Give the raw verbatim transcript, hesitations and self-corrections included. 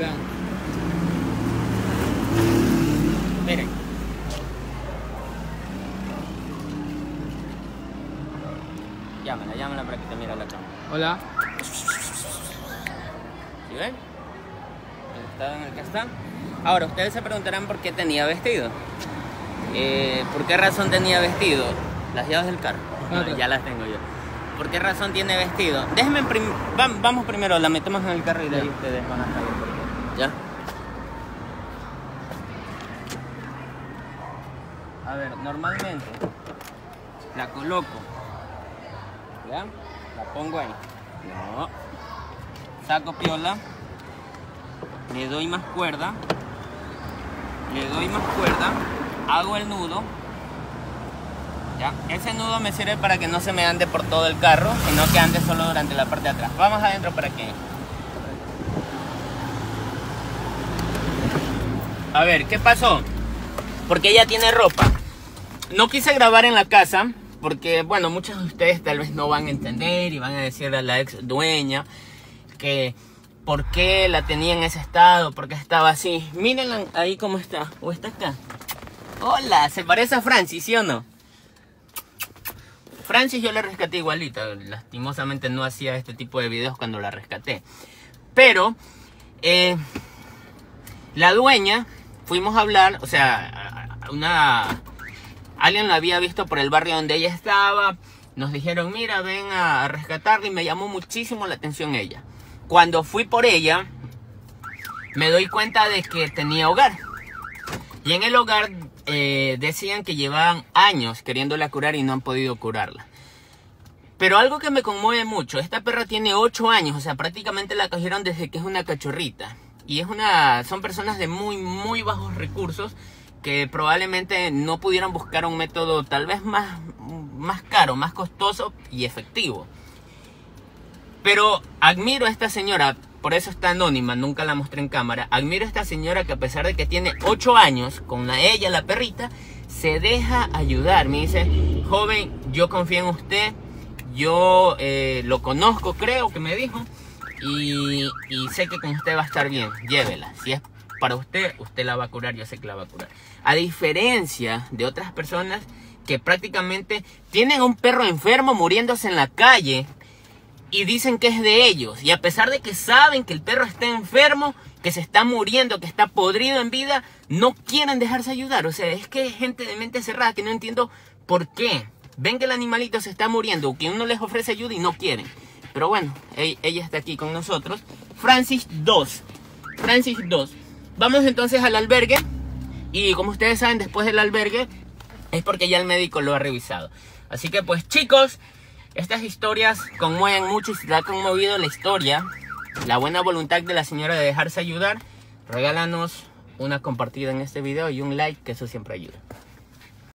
Vean. Miren. Llámala, llámala para que te mire la cámara. Hola. ¿Sí ven? El estado en el que está. Ahora, ustedes se preguntarán por qué tenía vestido. Eh, ¿Por qué razón tenía vestido? Las llaves del carro. No, ya las tengo yo. ¿Por qué razón tiene vestido? Déjenme prim Vam Vamos primero, la metemos en el carro y de ahí ustedes van a saber por qué. ¿Ya? A ver, normalmente la coloco. ¿Ya? La pongo ahí. No. Saco piola. Le doy más cuerda. Le doy más cuerda. Hago el nudo. ¿Ya? Ese nudo me sirve para que no se me ande por todo el carro, sino que ande solo durante la parte de atrás. Vamos adentro para que... A ver, ¿qué pasó? Porque ella tiene ropa. No quise grabar en la casa, porque, bueno, muchos de ustedes tal vez no van a entender y van a decirle a la ex dueña que por qué la tenía en ese estado, por qué estaba así. Mírenla ahí cómo está, o está acá. Hola, se parece a Francis, ¿sí o no? Francis yo la rescaté igualita, lastimosamente no hacía este tipo de videos cuando la rescaté. Pero, eh, la dueña, fuimos a hablar, o sea, una alguien la había visto por el barrio donde ella estaba. Nos dijeron, mira, ven a rescatarla, y me llamó muchísimo la atención ella. Cuando fui por ella, me doy cuenta de que tenía hogar. Y en el hogar... Eh, decían que llevaban años queriéndola curar y no han podido curarla. Pero algo que me conmueve mucho, esta perra tiene ocho años, o sea, prácticamente la cogieron desde que es una cachorrita. Y es una, son personas de muy, muy bajos recursos que probablemente no pudieran buscar un método tal vez más, más caro, más costoso y efectivo. Pero admiro a esta señora, por eso está anónima, nunca la mostré en cámara. Admiro a esta señora que a pesar de que tiene ocho años, con la, ella, la perrita, se deja ayudar. Me dice, joven, yo confío en usted, yo eh, lo conozco, creo que me dijo, y, y sé que con usted va a estar bien, llévela. Si es para usted, usted la va a curar, yo sé que la va a curar. A diferencia de otras personas que prácticamente tienen a un perro enfermo muriéndose en la calle, y dicen que es de ellos. Y a pesar de que saben que el perro está enfermo, que se está muriendo, que está podrido en vida, no quieren dejarse ayudar. O sea, es que hay gente de mente cerrada que no entiendo por qué. Ven que el animalito se está muriendo, que uno les ofrece ayuda y no quieren. Pero bueno, ella está aquí con nosotros. Francis dos. Francis dos. Vamos entonces al albergue. Y como ustedes saben, después del albergue es porque ya el médico lo ha revisado. Así que pues chicos... Estas historias conmueven mucho y si te ha conmovido la historia, la buena voluntad de la señora de dejarse ayudar, regálanos una compartida en este video y un like, que eso siempre ayuda.